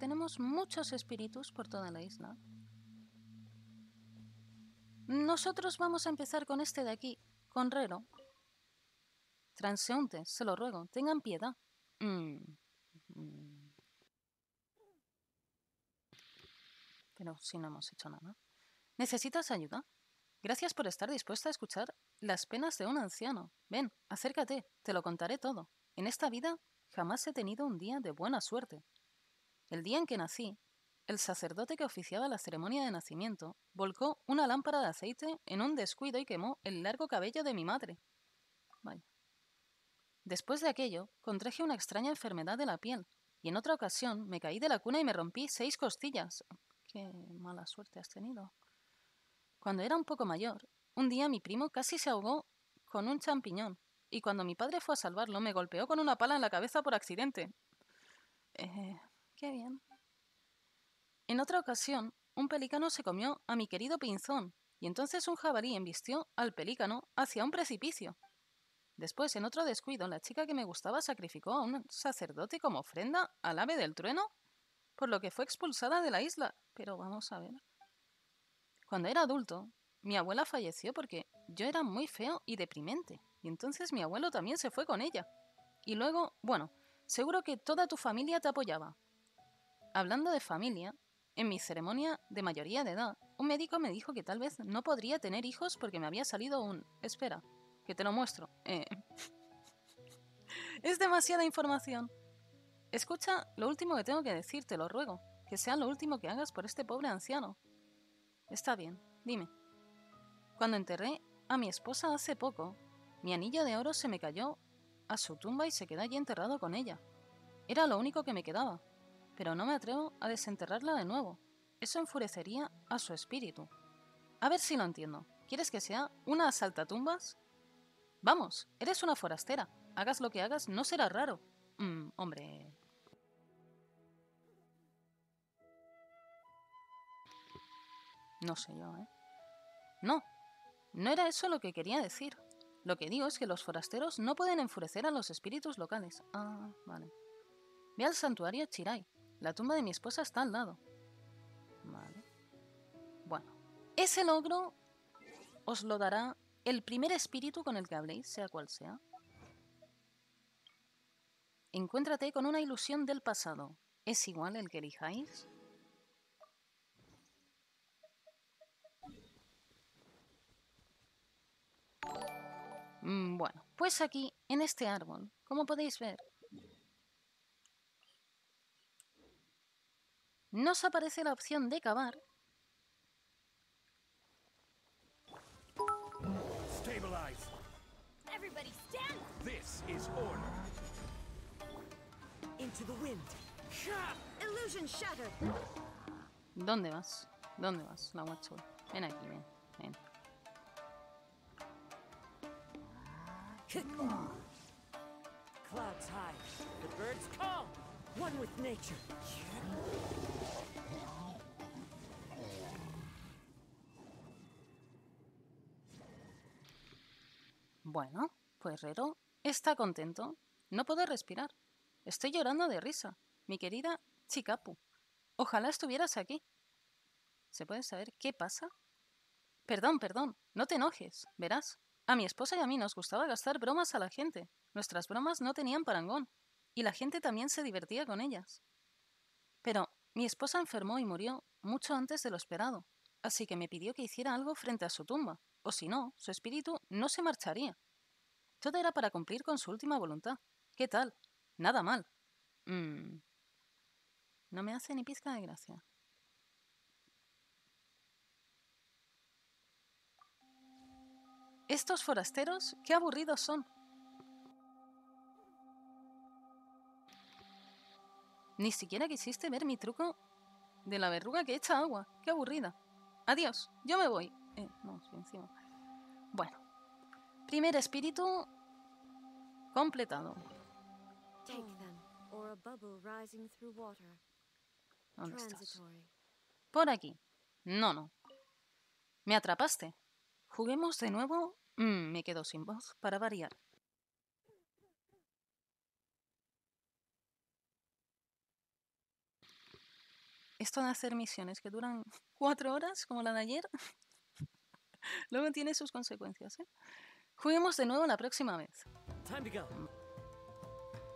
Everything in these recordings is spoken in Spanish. Tenemos muchos espíritus por toda la isla. Nosotros vamos a empezar con este de aquí, con Rero. Transeúntes, se lo ruego, tengan piedad. Pero si no hemos hecho nada. ¿Necesitas ayuda? Gracias por estar dispuesta a escuchar las penas de un anciano. Ven, acércate, te lo contaré todo. En esta vida jamás he tenido un día de buena suerte. El día en que nací, el sacerdote que oficiaba la ceremonia de nacimiento volcó una lámpara de aceite en un descuido y quemó el largo cabello de mi madre. Vaya. Después de aquello, contraje una extraña enfermedad de la piel, y en otra ocasión me caí de la cuna y me rompí 6 costillas. Qué mala suerte has tenido. Cuando era un poco mayor, un día mi primo casi se ahogó con un champiñón, y cuando mi padre fue a salvarlo, me golpeó con una pala en la cabeza por accidente. Qué bien. En otra ocasión, un pelícano se comió a mi querido pinzón, y entonces un jabalí embistió al pelícano hacia un precipicio. Después, en otro descuido, la chica que me gustaba sacrificó a un sacerdote como ofrenda al ave del trueno, por lo que fue expulsada de la isla. Pero vamos a ver. Cuando era adulto, mi abuela falleció porque yo era muy feo y deprimente, y entonces mi abuelo también se fue con ella. Y luego, bueno, seguro que toda tu familia te apoyaba. Hablando de familia, en mi ceremonia de mayoría de edad, un médico me dijo que tal vez no podría tener hijos porque me había salido un... Espera, que te lo muestro. Es demasiada información. Escucha lo último que tengo que decirte, lo ruego, que sea lo último que hagas por este pobre anciano. Está bien, dime. Cuando enterré a mi esposa hace poco, mi anillo de oro se me cayó a su tumba y se quedó allí enterrado con ella. Era lo único que me quedaba, pero no me atrevo a desenterrarla de nuevo. Eso enfurecería a su espíritu. A ver si lo entiendo. ¿Quieres que sea una asaltatumbas? Vamos, eres una forastera. Hagas lo que hagas, no será raro. Hombre... No sé yo, ¿eh? No, no era eso lo que quería decir. Lo que digo es que los forasteros no pueden enfurecer a los espíritus locales. Ah, vale. Ve al santuario Chirai. La tumba de mi esposa está al lado. Vale. Bueno, ese logro os lo dará el primer espíritu con el que habléis, sea cual sea. Encuéntrate con una ilusión del pasado. Es igual el que elijáis. Bueno, pues aquí, en este árbol, como podéis ver, nos aparece la opción de cavar. ¿Dónde vas? ¿Dónde vas? La guachula. Ven aquí, ven, ven. Clouds high, the birds call, one with nature. Bueno, pues Rero está contento. No puedo respirar. Estoy llorando de risa. Mi querida Chikapu, ojalá estuvieras aquí. ¿Se puede saber qué pasa? Perdón, perdón, no te enojes, verás. A mi esposa y a mí nos gustaba gastar bromas a la gente. Nuestras bromas no tenían parangón, y la gente también se divertía con ellas. Pero mi esposa enfermó y murió mucho antes de lo esperado, así que me pidió que hiciera algo frente a su tumba, o si no, su espíritu no se marcharía. Todo era para cumplir con su última voluntad. ¿Qué tal? Nada mal. No me hace ni pizca de gracia. Estos forasteros, qué aburridos son. Ni siquiera quisiste ver mi truco de la verruga que echa agua. Qué aburrida. Adiós, yo me voy. No, encima. Bueno. Primer espíritu completado. ¿Dónde estás? Por aquí. No, no. Me atrapaste. Juguemos de nuevo. Me quedo sin voz para variar. Esto de hacer misiones que duran 4 horas, como la de ayer, luego tiene sus consecuencias, ¿eh? Juguemos de nuevo la próxima vez.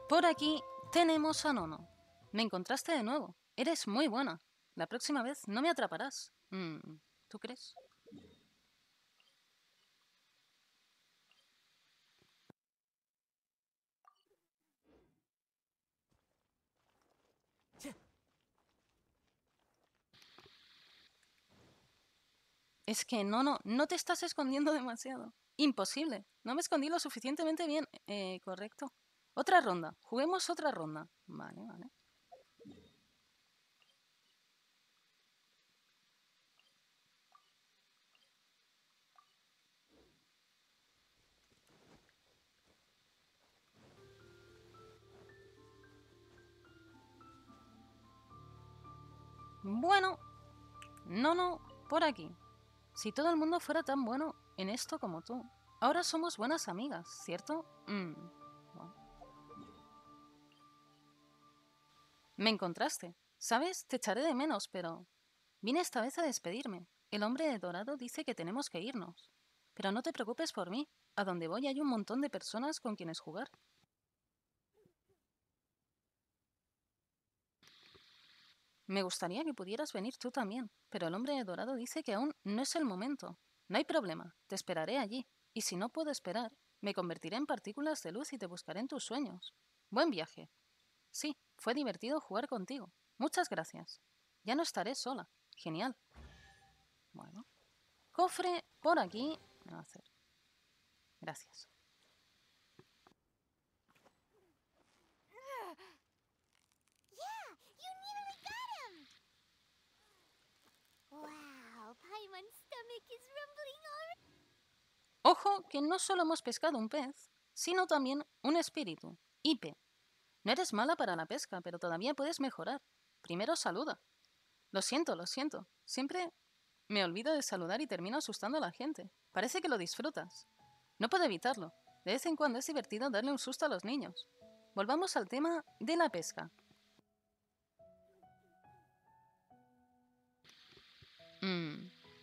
Por aquí tenemos a Nono. Me encontraste de nuevo. Eres muy buena. La próxima vez no me atraparás. ¿Tú crees? Es que Nono, no te estás escondiendo demasiado. Imposible. No me escondí lo suficientemente bien. Correcto. Otra ronda. Juguemos otra ronda. Vale, vale. Bueno. Nono, por aquí. Si todo el mundo fuera tan bueno en esto como tú. Ahora somos buenas amigas, ¿cierto? Bueno. Me encontraste. ¿Sabes? Te echaré de menos, pero... Vine esta vez a despedirme. El hombre de dorado dice que tenemos que irnos. Pero no te preocupes por mí. A donde voy hay un montón de personas con quienes jugar. Me gustaría que pudieras venir tú también, pero el hombre de dorado dice que aún no es el momento. No hay problema, te esperaré allí. Y si no puedo esperar, me convertiré en partículas de luz y te buscaré en tus sueños. Buen viaje. Sí, fue divertido jugar contigo. Muchas gracias. Ya no estaré sola. Genial. Bueno. Cofre por aquí. A hacer. Gracias. Ojo que no solo hemos pescado un pez, sino también un espíritu, Ipe. No eres mala para la pesca, pero todavía puedes mejorar. Primero saluda. Lo siento, siempre me olvido de saludar y termino asustando a la gente. Parece que lo disfrutas. No puedo evitarlo, de vez en cuando es divertido darle un susto a los niños. Volvamos al tema de la pesca.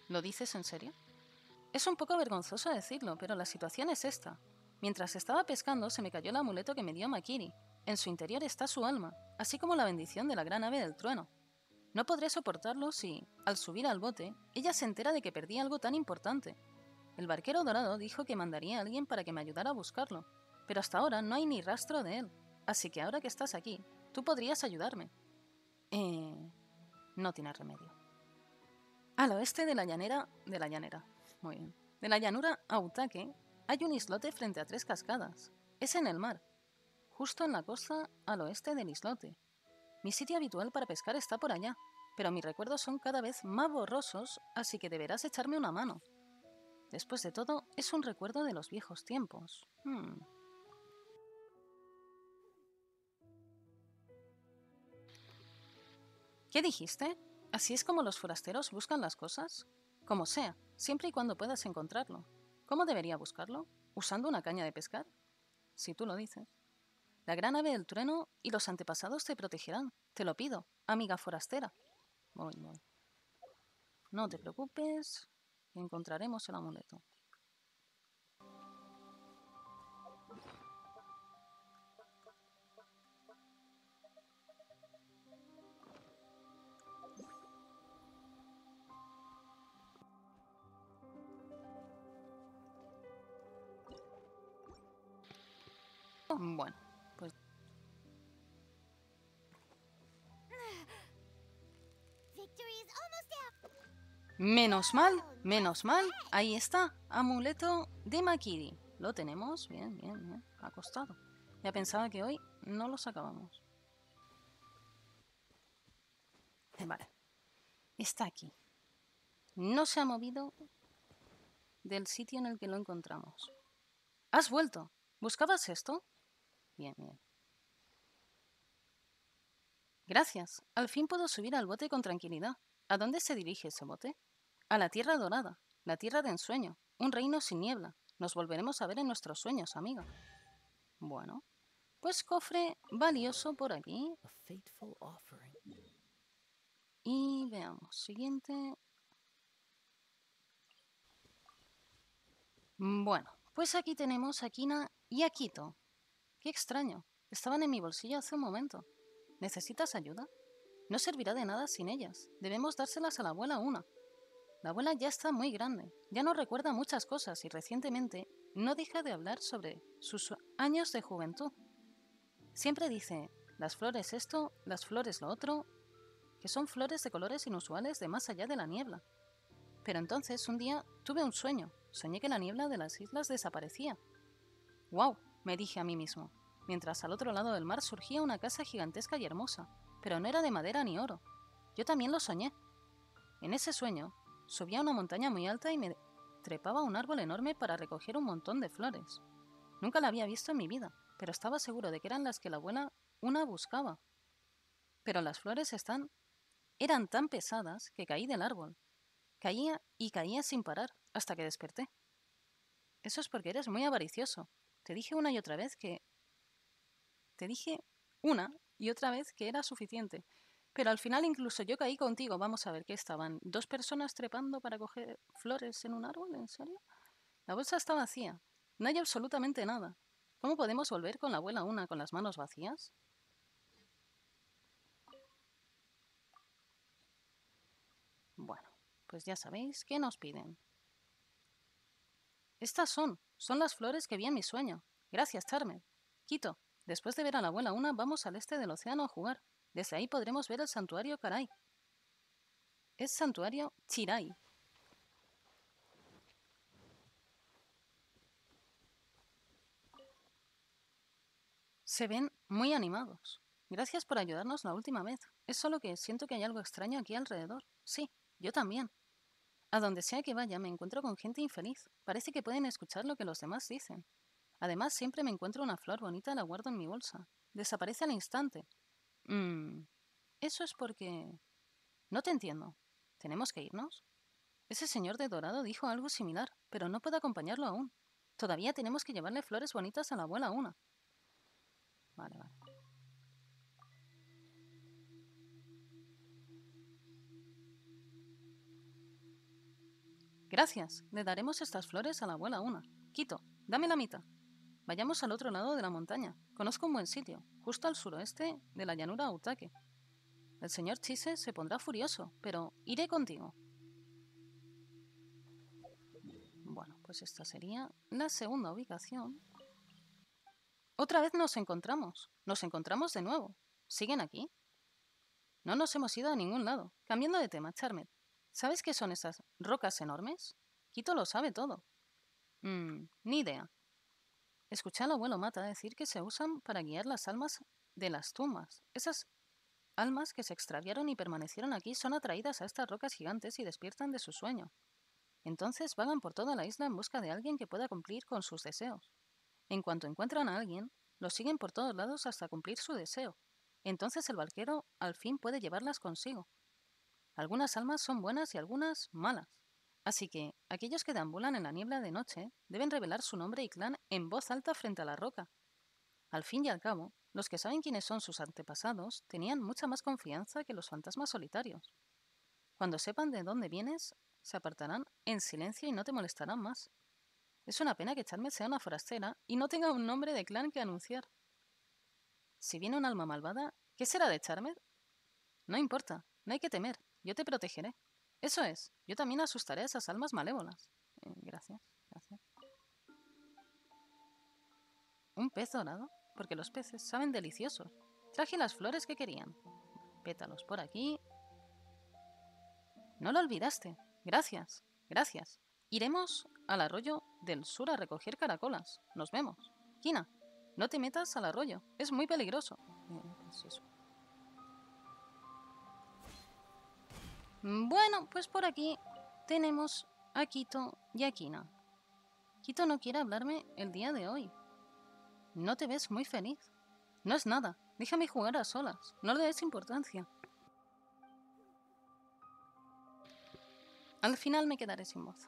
¿Lo dices en serio? Es un poco vergonzoso decirlo, pero la situación es esta. Mientras estaba pescando, se me cayó el amuleto que me dio Makiri. En su interior está su alma, así como la bendición de la gran ave del trueno. No podré soportarlo si, al subir al bote, ella se entera de que perdí algo tan importante. El barquero dorado dijo que mandaría a alguien para que me ayudara a buscarlo, pero hasta ahora no hay ni rastro de él. Así que ahora que estás aquí, tú podrías ayudarme. No tiene remedio. Al oeste de la llanera, muy bien, de la llanura a Utaque, hay un islote frente a 3 cascadas. Es en el mar, justo en la costa al oeste del islote. Mi sitio habitual para pescar está por allá, pero mis recuerdos son cada vez más borrosos, así que deberás echarme una mano. Después de todo, es un recuerdo de los viejos tiempos. ¿Qué dijiste? ¿Así es como los forasteros buscan las cosas? Como sea, siempre y cuando puedas encontrarlo. ¿Cómo debería buscarlo? ¿Usando una caña de pescar? Si tú lo dices. La gran ave del trueno y los antepasados te protegerán. Te lo pido, amiga forastera. Muy bien. No te preocupes, encontraremos el amuleto. Bueno, pues... menos mal, ahí está, amuleto de Makiri. Lo tenemos, bien, bien, bien, ha costado. Ya pensaba que hoy no los acabamos. Vale, está aquí. No se ha movido del sitio en el que lo encontramos. ¿Has vuelto? ¿Buscabas esto? Bien, bien. Gracias. Al fin puedo subir al bote con tranquilidad. ¿A dónde se dirige ese bote? A la tierra dorada, la tierra de ensueño, un reino sin niebla. Nos volveremos a ver en nuestros sueños, amiga. Bueno, pues cofre valioso por aquí. Y Vamos, siguiente. Bueno, pues aquí tenemos a Kina y a Kito. Qué extraño, estaban en mi bolsillo hace un momento. ¿Necesitas ayuda? No servirá de nada sin ellas. Debemos dárselas a la abuela una. La abuela ya está muy grande, ya no recuerda muchas cosas y recientemente no deja de hablar sobre sus años de juventud. Siempre dice, las flores esto, las flores lo otro, que son flores de colores inusuales de más allá de la niebla. Pero entonces un día tuve un sueño, soñé que la niebla de las islas desaparecía. ¡Guau!, me dije a mí mismo, mientras al otro lado del mar surgía una casa gigantesca y hermosa, pero no era de madera ni oro. Yo también lo soñé. En ese sueño, subí a una montaña muy alta y me trepaba a un árbol enorme para recoger un montón de flores. Nunca la había visto en mi vida, pero estaba seguro de que eran las que la abuela una buscaba. Pero las flores eran tan pesadas que caí del árbol. Caía y caía sin parar, hasta que desperté. Eso es porque eres muy avaricioso. Te dije una y otra vez que era suficiente. Pero al final incluso yo caí contigo. Vamos a ver, ¿qué estaban? ¿Dos personas trepando para coger flores en un árbol? ¿En serio? La bolsa está vacía. No hay absolutamente nada. ¿Cómo podemos volver con la abuela una con las manos vacías? Bueno, pues ya sabéis qué nos piden. Estas son las flores que vi en mi sueño. Gracias, Charmer. Kito, después de ver a la abuela una, vamos al este del océano a jugar. Desde ahí podremos ver el santuario Karai. Es santuario Chirai. Se ven muy animados. Gracias por ayudarnos la última vez. Es solo que siento que hay algo extraño aquí alrededor. Sí, yo también. A donde sea que vaya me encuentro con gente infeliz. Parece que pueden escuchar lo que los demás dicen. Además, siempre me encuentro una flor bonita y la guardo en mi bolsa. Desaparece al instante. Eso es porque... No te entiendo. ¿Tenemos que irnos? Ese señor de dorado dijo algo similar, pero no puedo acompañarlo aún. Todavía tenemos que llevarle flores bonitas a la abuela una. Vale, vale. Gracias. Le daremos estas flores a la abuela una. Kito, dame la mitad. Vayamos al otro lado de la montaña. Conozco un buen sitio, justo al suroeste de la llanura Utaque. El señor Chise se pondrá furioso, pero iré contigo. Bueno, pues esta sería la segunda ubicación. Otra vez nos encontramos. Nos encontramos de nuevo. ¿Siguen aquí? No nos hemos ido a ningún lado. Cambiando de tema, Charmet. ¿Sabes qué son esas rocas enormes? Kito lo sabe todo. Ni idea. Escuché al abuelo Mata decir que se usan para guiar las almas de las tumbas. Esas almas que se extraviaron y permanecieron aquí son atraídas a estas rocas gigantes y despiertan de su sueño. Entonces vagan por toda la isla en busca de alguien que pueda cumplir con sus deseos. En cuanto encuentran a alguien, lo siguen por todos lados hasta cumplir su deseo. Entonces el barquero al fin puede llevarlas consigo. Algunas almas son buenas y algunas malas. Así que aquellos que deambulan en la niebla de noche deben revelar su nombre y clan en voz alta frente a la roca. Al fin y al cabo, los que saben quiénes son sus antepasados tenían mucha más confianza que los fantasmas solitarios. Cuando sepan de dónde vienes, se apartarán en silencio y no te molestarán más. Es una pena que Charme sea una forastera y no tenga un nombre de clan que anunciar. Si viene un alma malvada, ¿qué será de Charme? No importa, no hay que temer, yo te protegeré. Eso es, yo también asustaré a esas almas malévolas. Gracias, gracias. ¿Un pez dorado? Porque los peces saben deliciosos. Traje las flores que querían. Pétalos por aquí. No lo olvidaste. Gracias, gracias. Iremos al arroyo del sur a recoger caracolas. Nos vemos. Kina, no te metas al arroyo. Es muy peligroso. Es eso. Bueno, pues por aquí tenemos a Kito y a Kina. Kito no quiere hablarme el día de hoy. No te ves muy feliz. No es nada. Déjame jugar a solas. No le des importancia. Al final me quedaré sin voz.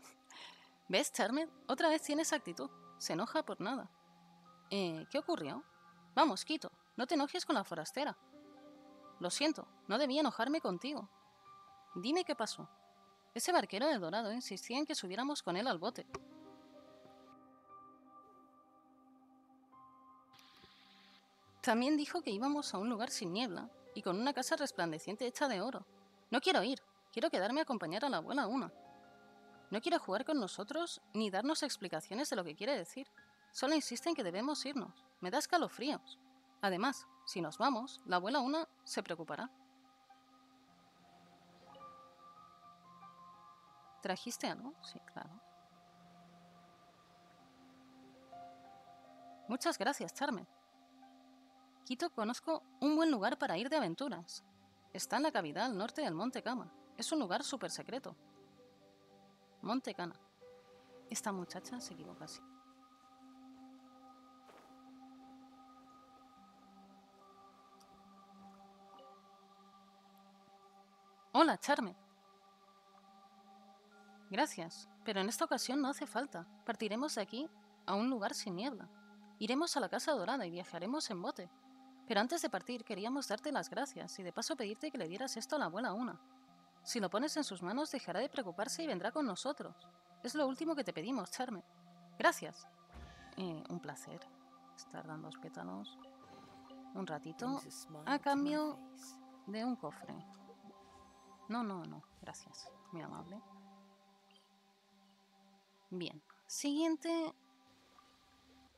¿Ves, Charmed? Otra vez tiene esa actitud. Se enoja por nada. ¿Qué ocurrió? Vamos, Kito. No te enojes con la forastera. Lo siento. No debía enojarme contigo. Dime qué pasó. Ese barquero de Dorado insistía en que subiéramos con él al bote. También dijo que íbamos a un lugar sin niebla y con una casa resplandeciente hecha de oro. No quiero ir. Quiero quedarme a acompañar a la abuela Una. No quiere jugar con nosotros ni darnos explicaciones de lo que quiere decir. Solo insiste en que debemos irnos. Me da escalofríos. Además, si nos vamos, la abuela Una se preocupará. ¿Trajiste algo? Sí, claro. Muchas gracias, Charme. Kito, conozco un buen lugar para ir de aventuras. Está en la cavidad al norte del Monte Kama. Es un lugar súper secreto. Monte Kana. Esta muchacha se equivoca así. Hola, Charme. Gracias, pero en esta ocasión no hace falta. Partiremos de aquí a un lugar sin niebla. Iremos a la Casa Dorada y viajaremos en bote. Pero antes de partir queríamos darte las gracias y de paso pedirte que le dieras esto a la abuela Una. Si lo pones en sus manos dejará de preocuparse y vendrá con nosotros. Es lo último que te pedimos, Charme. Gracias. Un placer. Estar dando los pétalos. Un ratito. A cambio de un cofre. No. Gracias. Muy amable. Bien, siguiente.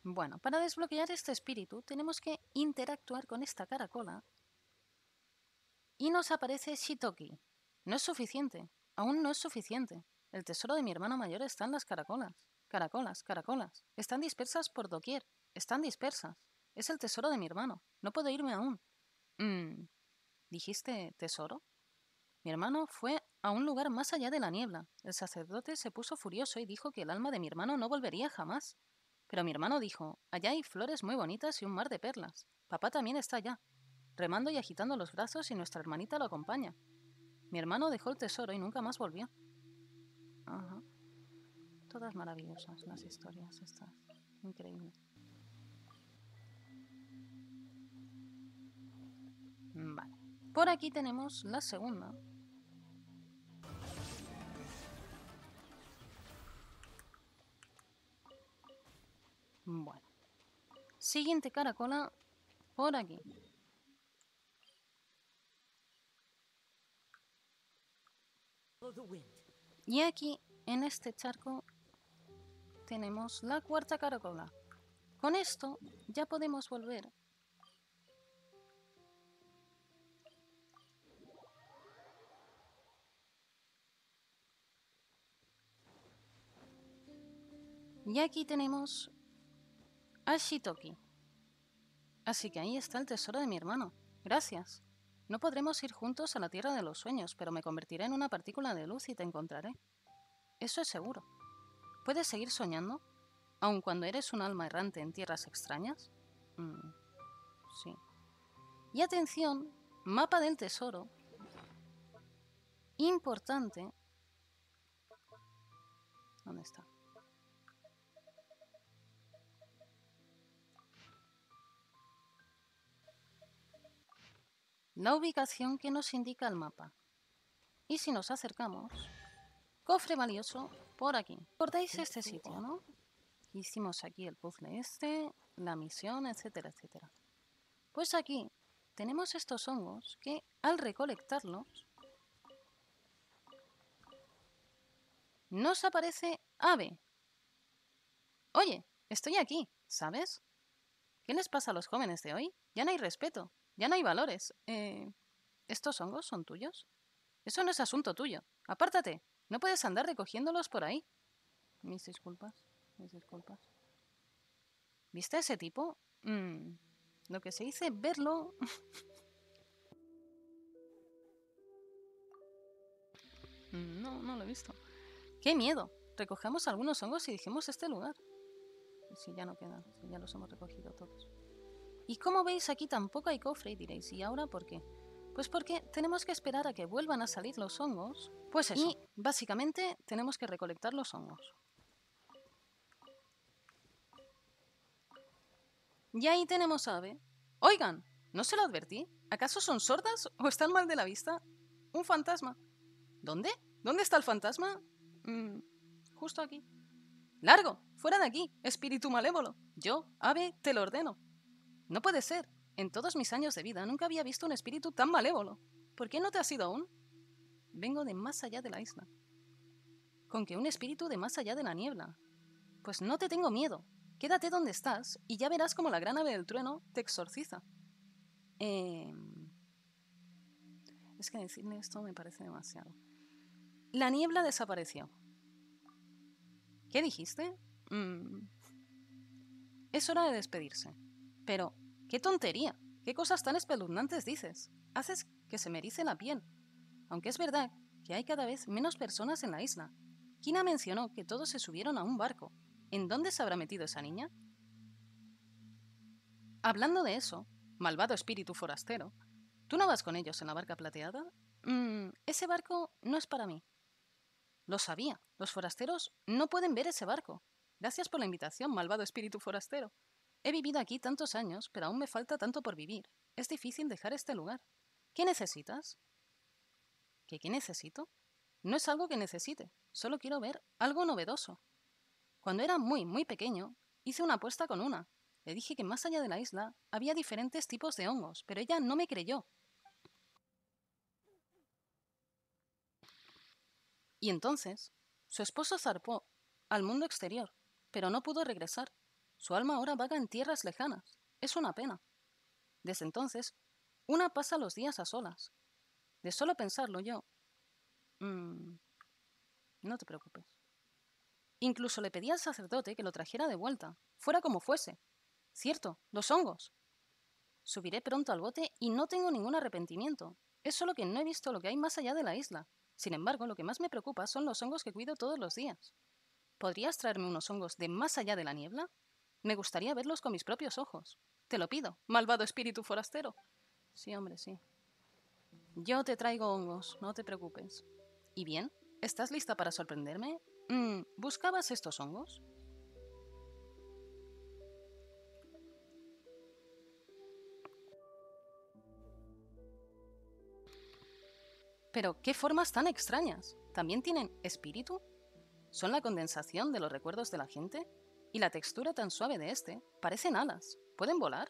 Bueno, para desbloquear este espíritu tenemos que interactuar con esta caracola y nos aparece Shitoki. No es suficiente, aún no es suficiente. El tesoro de mi hermano mayor está en las caracolas. Están dispersas por doquier, están dispersas. Es el tesoro de mi hermano, no puedo irme aún. ¿Dijiste tesoro? Mi hermano fue a un lugar más allá de la niebla. El sacerdote se puso furioso y dijo que el alma de mi hermano no volvería jamás. Pero mi hermano dijo, allá hay flores muy bonitas y un mar de perlas. Papá también está allá, remando y agitando los brazos y nuestra hermanita lo acompaña. Mi hermano dejó el tesoro y nunca más volvió. Ajá. Todas maravillosas las historias estas. Increíble. Vale. Por aquí tenemos la segunda. Bueno. Siguiente caracola por aquí. Y aquí, en este charco, tenemos la cuarta caracola. Con esto ya podemos volver y aquí tenemos a Shitoki. Así que ahí está el tesoro de mi hermano. Gracias. No podremos ir juntos a la tierra de los sueños, pero me convertiré en una partícula de luz y te encontraré. Eso es seguro. ¿Puedes seguir soñando, aun cuando eres un alma errante en tierras extrañas? Sí. Y atención, mapa del tesoro. Importante. ¿Dónde está? La ubicación que nos indica el mapa. Y si nos acercamos, cofre valioso por aquí. ¿Recordáis este sitio, no? Hicimos aquí el puzzle este, la misión, etcétera, etcétera. Pues aquí tenemos estos hongos que al recolectarlos nos aparece Ave. Oye, estoy aquí, ¿sabes? ¿Qué les pasa a los jóvenes de hoy? Ya no hay respeto. Ya no hay valores. ¿Estos hongos son tuyos? Eso no es asunto tuyo. Apártate. No puedes andar recogiéndolos por ahí. Mis disculpas. Mis disculpas. ¿Viste a ese tipo? Lo que se dice verlo. No lo he visto. ¡Qué miedo! Recojamos algunos hongos y dejemos este lugar. Si ya no quedan. Si ya los hemos recogido todos. Y como veis aquí tampoco hay cofre y diréis, ¿y ahora por qué? Pues porque tenemos que esperar a que vuelvan a salir los hongos. Pues eso. Y básicamente tenemos que recolectar los hongos. Y ahí tenemos a Ave. Oigan, ¿no se lo advertí? ¿Acaso son sordas o están mal de la vista? Un fantasma. ¿Dónde? ¿Dónde está el fantasma? Justo aquí. ¡Largo! ¡Fuera de aquí! ¡Espíritu malévolo! Yo, Ave, te lo ordeno. No puede ser. En todos mis años de vida nunca había visto un espíritu tan malévolo. ¿Por qué no te has ido aún? Vengo de más allá de la isla. ¿Con que un espíritu de más allá de la niebla? Pues no te tengo miedo. Quédate donde estás y ya verás cómo la gran ave del trueno te exorciza. Es que decirle esto me parece demasiado. La niebla desapareció. ¿Qué dijiste? Es hora de despedirse. Pero, ¡qué tontería! ¿Qué cosas tan espeluznantes dices? Haces que se me erice la piel. Aunque es verdad que hay cada vez menos personas en la isla. Kina mencionó que todos se subieron a un barco. ¿En dónde se habrá metido esa niña? Hablando de eso, malvado espíritu forastero, ¿tú no vas con ellos en la barca plateada? Ese barco no es para mí. Lo sabía. Los forasteros no pueden ver ese barco. Gracias por la invitación, malvado espíritu forastero. He vivido aquí tantos años, pero aún me falta tanto por vivir. Es difícil dejar este lugar. ¿Qué necesitas? ¿Qué necesito? No es algo que necesite. Solo quiero ver algo novedoso. Cuando era muy, muy pequeño, hice una apuesta con una. Le dije que más allá de la isla había diferentes tipos de hongos, pero ella no me creyó. Y entonces, su esposo zarpó al mundo exterior, pero no pudo regresar. Su alma ahora vaga en tierras lejanas. Es una pena. Desde entonces, una pasa los días a solas. De solo pensarlo yo... no te preocupes. Incluso le pedí al sacerdote que lo trajera de vuelta, fuera como fuese. Cierto, los hongos. Subiré pronto al bote y no tengo ningún arrepentimiento. Es solo que no he visto lo que hay más allá de la isla. Sin embargo, lo que más me preocupa son los hongos que cuido todos los días. ¿Podrías traerme unos hongos de más allá de la niebla? Me gustaría verlos con mis propios ojos. Te lo pido, malvado espíritu forastero. Sí, hombre, sí. Yo te traigo hongos, no te preocupes. ¿Y bien? ¿Estás lista para sorprenderme? ¿Buscabas estos hongos? Pero, ¿qué formas tan extrañas? ¿También tienen espíritu? ¿Son la condensación de los recuerdos de la gente? Y la textura tan suave de este, parecen alas. ¿Pueden volar?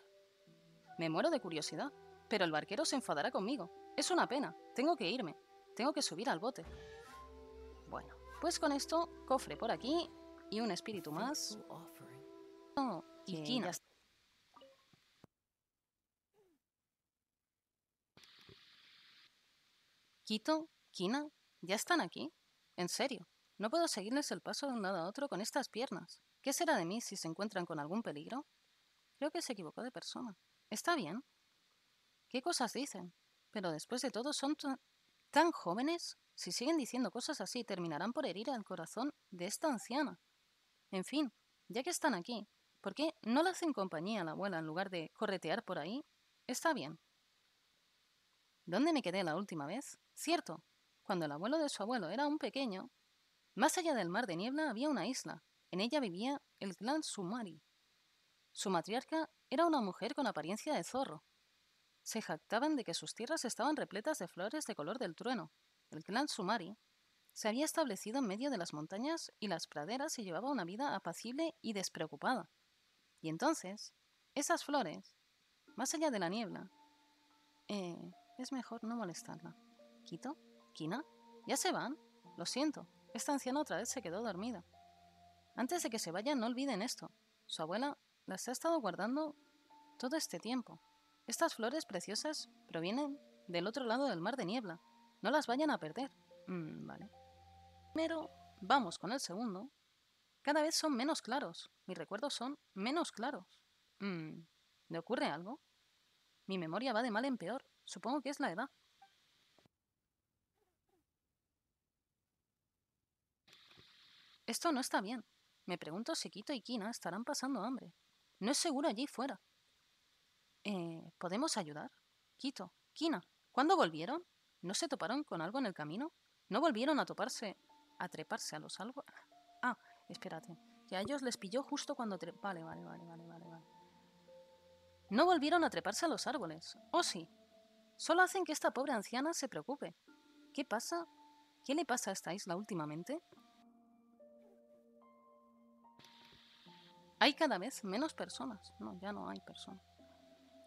Me muero de curiosidad, pero el barquero se enfadará conmigo. Es una pena, tengo que irme. Tengo que subir al bote. Bueno, pues con esto, cofre por aquí y un espíritu más. Oh, y Kina. Kito, Kina, ¿ya están aquí? En serio, no puedo seguirles el paso de un lado a otro con estas piernas. ¿Qué será de mí si se encuentran con algún peligro? Creo que se equivocó de persona. ¿Está bien? ¿Qué cosas dicen? Pero después de todo son tan jóvenes. Si siguen diciendo cosas así, terminarán por herir al corazón de esta anciana. En fin, ya que están aquí, ¿por qué no le hacen compañía a la abuela en lugar de corretear por ahí? Está bien. ¿Dónde me quedé la última vez? Cierto, cuando el abuelo de su abuelo era un pequeño, más allá del mar de niebla había una isla. En ella vivía el clan Sumari. Su matriarca era una mujer con apariencia de zorro. Se jactaban de que sus tierras estaban repletas de flores de color del trueno. El clan Sumari se había establecido en medio de las montañas y las praderas y llevaba una vida apacible y despreocupada. Y entonces, esas flores, más allá de la niebla... es mejor no molestarla. ¿Kito? ¿Kina? ¿Ya se van? Lo siento, esta anciana otra vez se quedó dormida. Antes de que se vayan, no olviden esto. Su abuela las ha estado guardando todo este tiempo. Estas flores preciosas provienen del otro lado del mar de niebla. No las vayan a perder. Vale. Primero, vamos con el segundo. Cada vez son menos claros. Mis recuerdos son menos claros. ¿Le ocurre algo? Mi memoria va de mal en peor. Supongo que es la edad. Esto no está bien. Me pregunto si Kito y Kina estarán pasando hambre. No es seguro allí fuera. ¿Podemos ayudar? Kito, Kina, ¿cuándo volvieron? ¿No se toparon con algo en el camino? ¿No volvieron a toparse, a treparse a los árboles? Ah, espérate, que a ellos les pilló justo cuando... Vale. No volvieron a treparse a los árboles. Oh, sí. Solo hacen que esta pobre anciana se preocupe. ¿Qué pasa? ¿Qué le pasa a esta isla últimamente? Hay cada vez menos personas. No, ya no hay personas.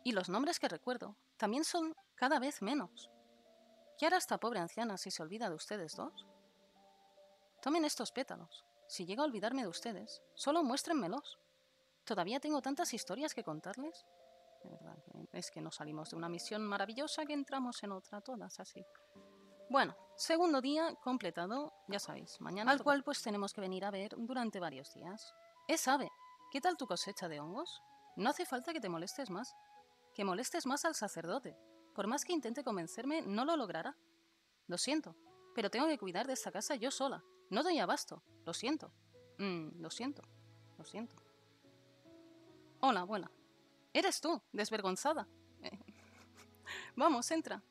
Y los nombres que recuerdo también son cada vez menos. ¿Qué hará esta pobre anciana si se olvida de ustedes dos? Tomen estos pétalos. Si llega a olvidarme de ustedes, solo muéstrenmelos. Todavía tengo tantas historias que contarles. De verdad, es que no salimos de una misión maravillosa que entramos en otra, todas así. Bueno, segundo día completado, ya sabéis, mañana al cual pues tenemos que venir a ver durante varios días. Es Ave, ¿qué tal tu cosecha de hongos? No hace falta que te molestes más. Que molestes más al sacerdote. Por más que intente convencerme, no lo logrará. Lo siento, pero tengo que cuidar de esta casa yo sola. No doy abasto, lo siento. Lo siento. Hola, abuela. Eres tú, desvergonzada. Vamos, entra.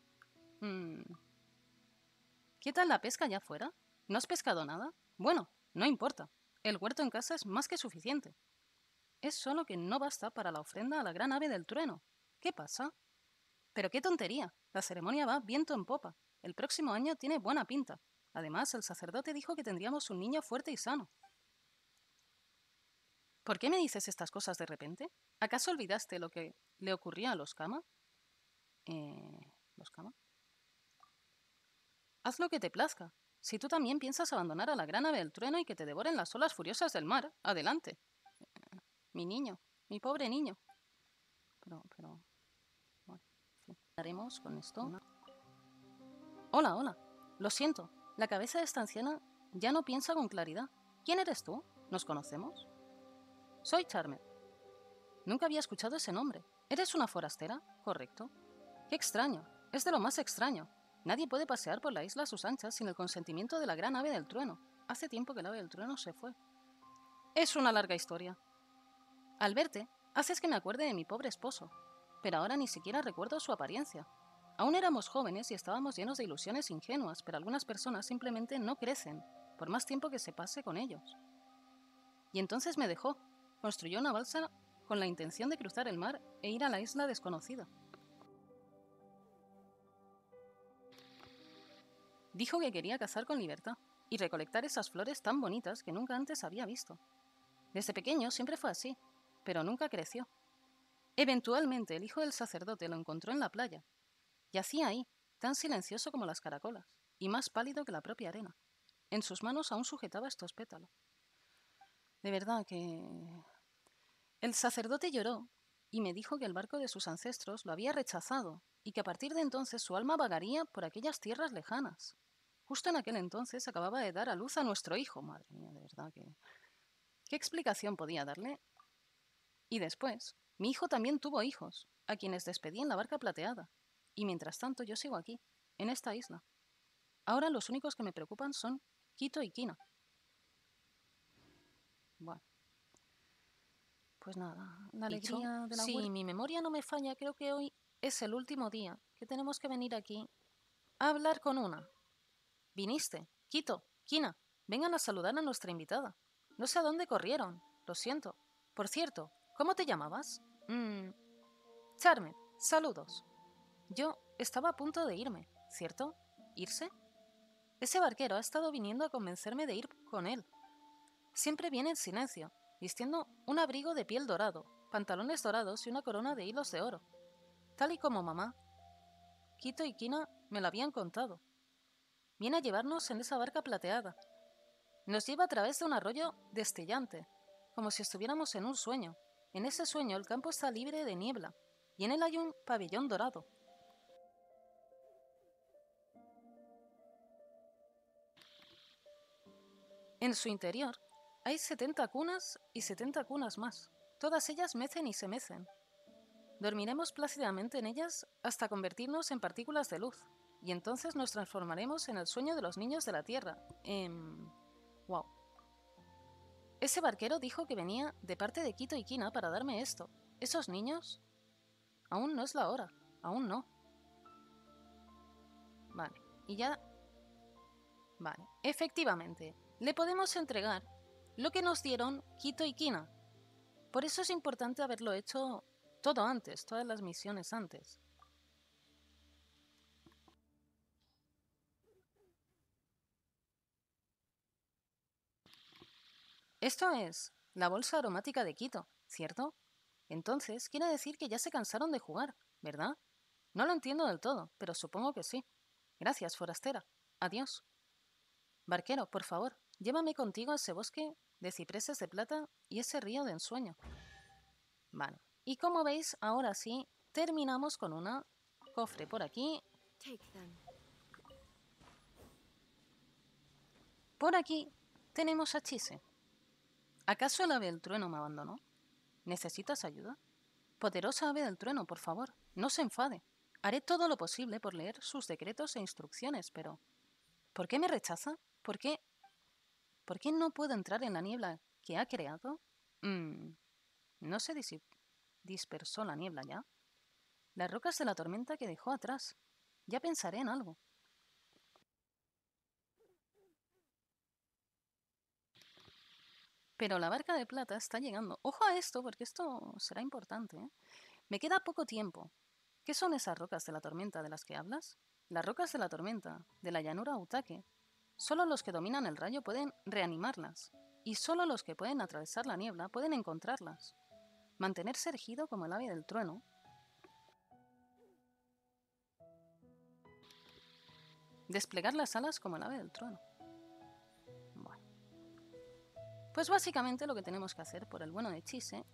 ¿Qué tal la pesca allá afuera? ¿No has pescado nada? Bueno, no importa. El huerto en casa es más que suficiente. Es solo que no basta para la ofrenda a la gran ave del trueno. ¿Qué pasa? Pero qué tontería. La ceremonia va viento en popa. El próximo año tiene buena pinta. Además, el sacerdote dijo que tendríamos un niño fuerte y sano. ¿Por qué me dices estas cosas de repente? ¿Acaso olvidaste lo que le ocurría a los Kama? ¿Los Kama? Haz lo que te plazca. Si tú también piensas abandonar a la gran ave del trueno y que te devoren las olas furiosas del mar, adelante. Mi niño, mi pobre niño. Pero... Bueno, haremos con esto. Hola, hola. Lo siento, la cabeza de esta anciana ya no piensa con claridad. ¿Quién eres tú? ¿Nos conocemos? Soy Charmer. Nunca había escuchado ese nombre. ¿Eres una forastera? Correcto. Qué extraño. Es de lo más extraño. Nadie puede pasear por la isla a sus anchas sin el consentimiento de la gran ave del trueno. Hace tiempo que el ave del trueno se fue. Es una larga historia. Al verte, haces que me acuerde de mi pobre esposo, pero ahora ni siquiera recuerdo su apariencia. Aún éramos jóvenes y estábamos llenos de ilusiones ingenuas, pero algunas personas simplemente no crecen, por más tiempo que se pase con ellos. Y entonces me dejó. Construyó una balsa con la intención de cruzar el mar e ir a la isla desconocida. Dijo que quería cazar con libertad y recolectar esas flores tan bonitas que nunca antes había visto. Desde pequeño siempre fue así, pero nunca creció. Eventualmente el hijo del sacerdote lo encontró en la playa. Yacía ahí, tan silencioso como las caracolas, y más pálido que la propia arena. En sus manos aún sujetaba estos pétalos. De verdad que... El sacerdote lloró y me dijo que el barco de sus ancestros lo había rechazado y que a partir de entonces su alma vagaría por aquellas tierras lejanas. Justo en aquel entonces acababa de dar a luz a nuestro hijo. Madre mía, de verdad que... ¿Qué explicación podía darle? Y después, mi hijo también tuvo hijos, a quienes despedí en la barca plateada. Y mientras tanto yo sigo aquí, en esta isla. Ahora los únicos que me preocupan son Kito y Kina. Bueno. Pues nada, la alegría de la huelga. Si mi memoria no me falla, creo que hoy es el último día que tenemos que venir aquí a hablar con una. Viniste, Kito, Kina, vengan a saludar a nuestra invitada. No sé a dónde corrieron, lo siento. Por cierto, ¿cómo te llamabas? Charmer, saludos. Yo estaba a punto de irme, ¿cierto? ¿Irse? Ese barquero ha estado viniendo a convencerme de ir con él. Siempre viene en silencio, vistiendo un abrigo de piel dorado, pantalones dorados y una corona de hilos de oro. Tal y como mamá, Kito y Kina me lo habían contado. Viene a llevarnos en esa barca plateada. Nos lleva a través de un arroyo destellante, como si estuviéramos en un sueño. En ese sueño el campo está libre de niebla, y en él hay un pabellón dorado. En su interior hay 70 cunas y 70 cunas más. Todas ellas mecen y se mecen. Dormiremos plácidamente en ellas hasta convertirnos en partículas de luz. Y entonces nos transformaremos en el sueño de los niños de la Tierra. Wow. Ese barquero dijo que venía de parte de Kito y Kina para darme esto. ¿Esos niños? Aún no es la hora. Aún no. Vale. Y ya... Vale. Efectivamente. Le podemos entregar lo que nos dieron Kito y Kina. Por eso es importante haberlo hecho todo antes, todas las misiones antes. Esto es la bolsa aromática de Kito, ¿cierto? Entonces quiere decir que ya se cansaron de jugar, ¿verdad? No lo entiendo del todo, pero supongo que sí. Gracias, forastera. Adiós. Barquero, por favor, llévame contigo a ese bosque de cipreses de plata y ese río de ensueño. Vale. Y como veis, ahora sí, terminamos con una cofre por aquí. Por aquí tenemos a Chise. ¿Acaso el ave del trueno me abandonó? ¿Necesitas ayuda? Poderosa ave del trueno, por favor, no se enfade. Haré todo lo posible por leer sus decretos e instrucciones, pero... ¿por qué me rechaza? ¿Por qué no puedo entrar en la niebla que ha creado? No se dispersó la niebla ya. Las rocas de la tormenta que dejó atrás. Ya pensaré en algo. Pero la barca de plata está llegando. Ojo a esto, porque esto será importante, ¿eh? Me queda poco tiempo. ¿Qué son esas rocas de la tormenta de las que hablas? Las rocas de la tormenta, de la llanura Utaque. Solo los que dominan el rayo pueden reanimarlas. Y solo los que pueden atravesar la niebla pueden encontrarlas. Mantenerse erguido como el ave del trueno. Desplegar las alas como el ave del trueno. Bueno. Pues básicamente lo que tenemos que hacer por el bueno de Chise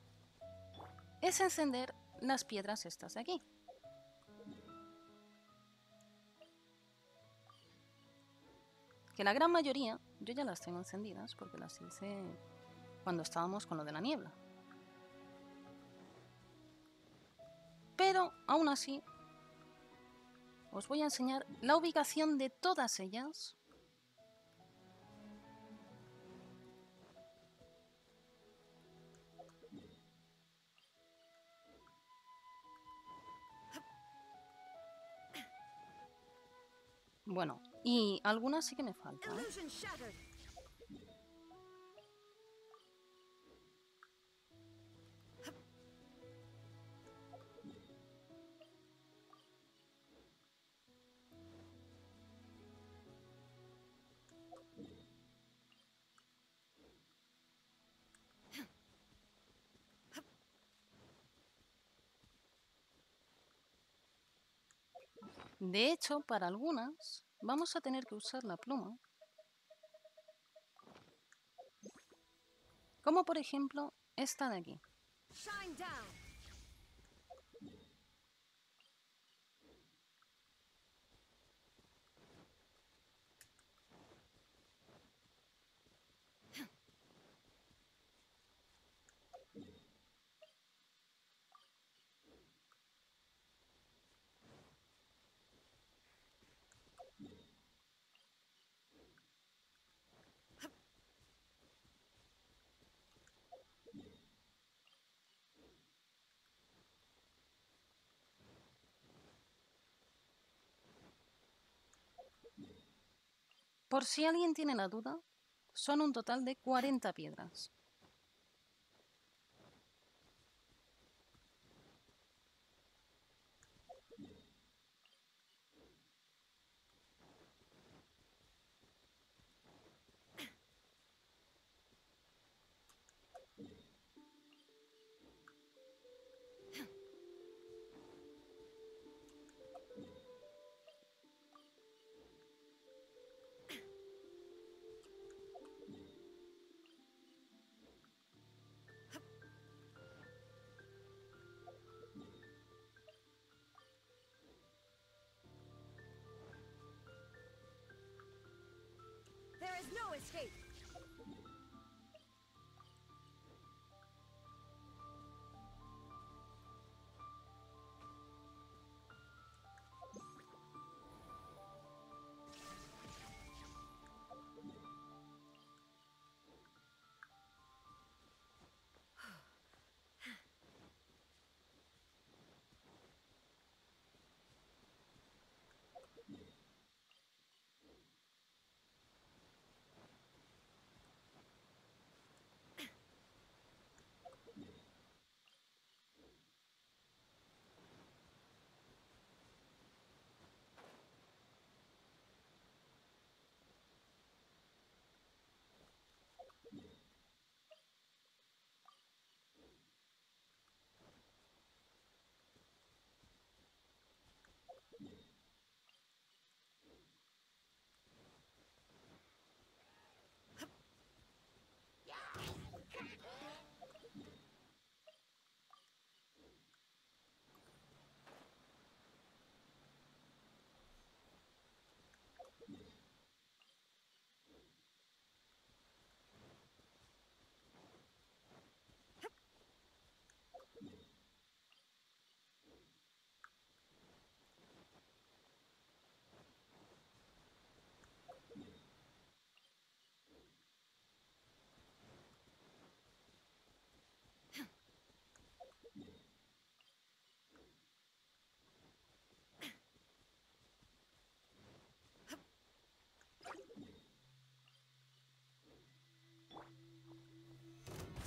es encender las piedras estas de aquí. Que la gran mayoría, yo ya las tengo encendidas porque las hice cuando estábamos con lo de la niebla. Pero, aún así, os voy a enseñar la ubicación de todas ellas. Bueno, y algunas sí que me faltan, ¿eh? De hecho, para algunas vamos a tener que usar la pluma. Como por ejemplo esta de aquí. Por si alguien tiene la duda, son un total de 40 piedras. No escape.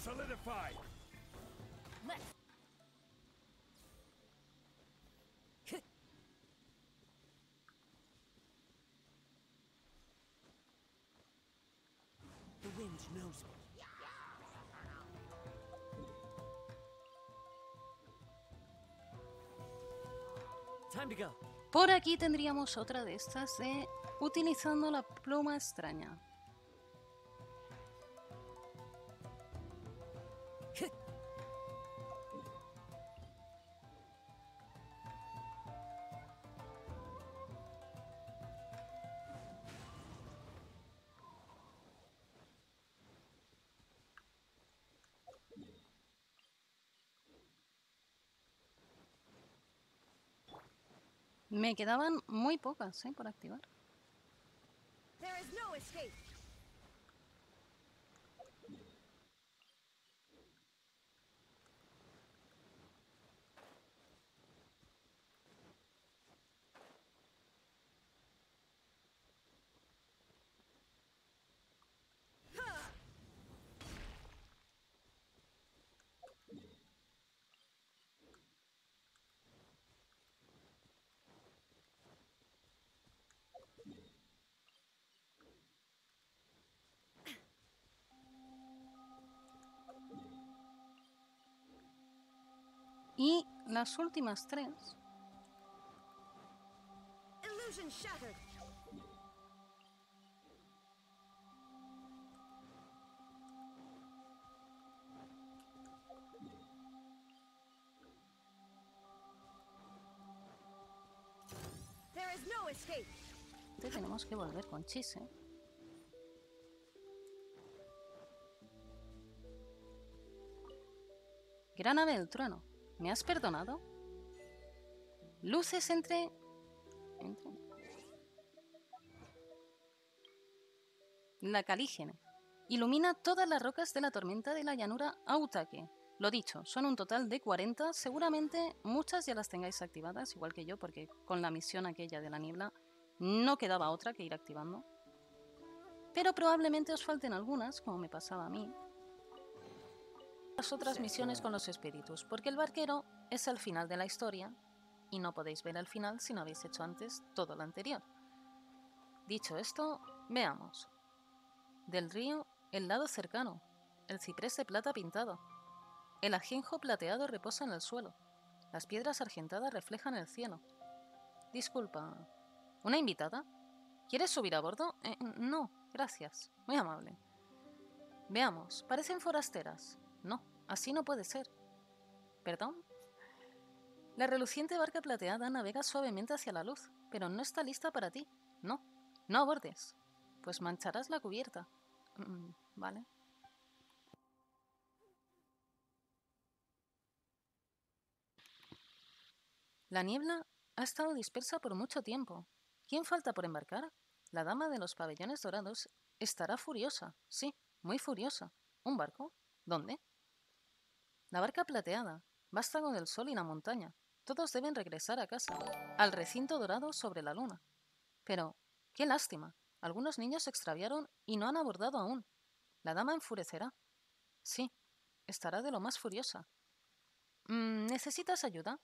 solidified. Let's. The wind knows me. Time to go. Por aquí tendríamos otra de estas de utilizando la pluma extraña. Me quedaban muy pocas, por activar. There is no escape. Y las últimas tres. Illusion shattered. There is no escape. Tenemos que volver con Chise. Gran ave del trueno. ¿Me has perdonado? Luces entre... La calígene. Ilumina todas las rocas de la tormenta de la llanura a Utaque. Lo dicho, son un total de 40. Seguramente muchas ya las tengáis activadas, igual que yo, porque con la misión aquella de la niebla no quedaba otra que ir activando. Pero probablemente os falten algunas, como me pasaba a mí. Las otras misiones con los espíritus, porque el barquero es el final de la historia y no podéis ver el final si no habéis hecho antes todo lo anterior. Dicho esto, veamos. Del río, el lado cercano, el ciprés de plata pintado, el ajenjo plateado reposa en el suelo, las piedras argentadas reflejan el cielo. Disculpa, ¿una invitada? ¿Quieres subir a bordo? No, gracias, muy amable. Veamos, parecen forasteras. No, así no puede ser. ¿Perdón? La reluciente barca plateada navega suavemente hacia la luz, pero no está lista para ti. No, no abordes, pues mancharás la cubierta. Vale. La niebla ha estado dispersa por mucho tiempo. ¿Quién falta por embarcar? La dama de los pabellones dorados estará furiosa. Sí, muy furiosa. ¿Un barco? ¿Dónde? La barca plateada, basta con el sol y la montaña. Todos deben regresar a casa, al recinto dorado sobre la luna. Pero, qué lástima, algunos niños se extraviaron y no han abordado aún. La dama enfurecerá. Sí, estará de lo más furiosa. ¿Necesitas ayuda?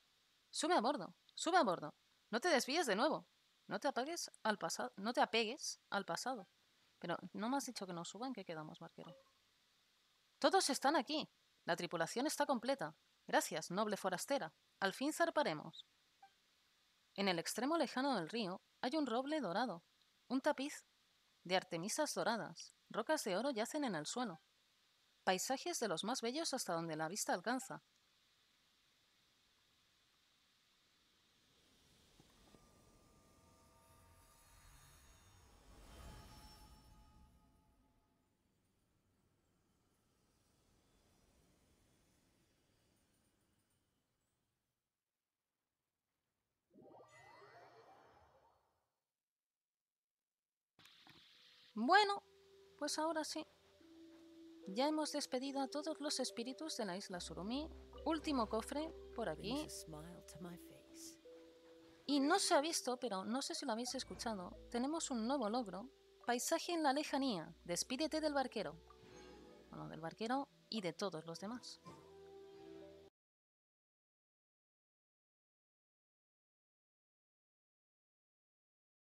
Sube a bordo, sube a bordo. No te desvíes de nuevo. No te apegues al pasado. Pero no me has dicho que no suban, que quedamos, barquero. Todos están aquí. La tripulación está completa. Gracias, noble forastera. Al fin zarparemos. En el extremo lejano del río hay un roble dorado, un tapiz de artemisas doradas. Rocas de oro yacen en el suelo. Paisajes de los más bellos hasta donde la vista alcanza. Bueno, pues ahora sí. Ya hemos despedido a todos los espíritus de la isla Tsurumi. Último cofre por aquí. Y no se ha visto, pero no sé si lo habéis escuchado. Tenemos un nuevo logro. Paisaje en la lejanía. Despídete del barquero. bueno, del barquero y de todos los demás.